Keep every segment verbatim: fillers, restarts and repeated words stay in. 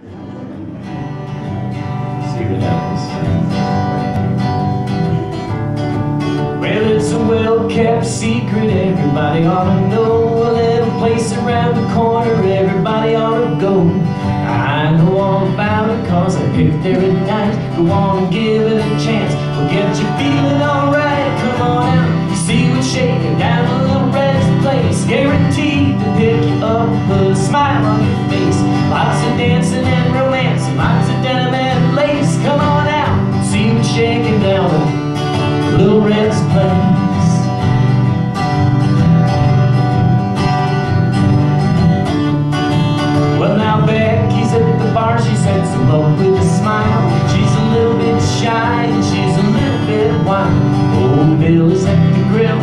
See what happens. Well, it's a well-kept secret, everybody ought to know. A little place around the corner, everybody ought to go. I know all about it, cause I picked there at night. Go on, give it a chance, we'll get you feeling alright. Come on out, see what's shaking down the little red's place. Guaranteed to pick you up with a smile on your face. Lots of dancing and romance, lots of denim and lace. Come on out, see what's shaking down the little red's place. She said so low with a smile. She's a little bit shy and she's a little bit wild. Old Bill is at the grill,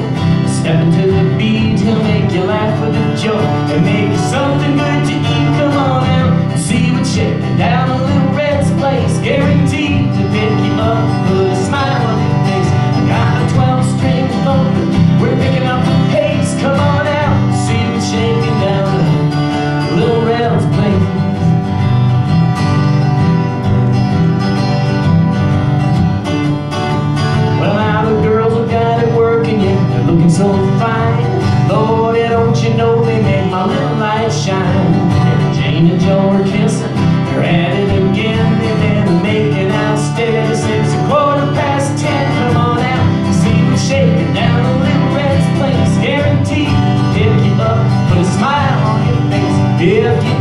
stepping to the beat. He'll make you laugh with a joke and make you something good to eat. Come on out and see what's shaking down the little red's place. Guaranteed to pick you up with a smile on your face. I got a twelve-string phone, we're picking up the pace. Come on out and see what's shaking down the little red's place. So fine, Lord, don't you know they make my little light shine. And Jane and Joe are kissing, they're at it again. They've been making out steady since a quarter past ten. Come on out, see them shaking down the little red's place. Guaranteed to pick you up, put a smile on your face. If you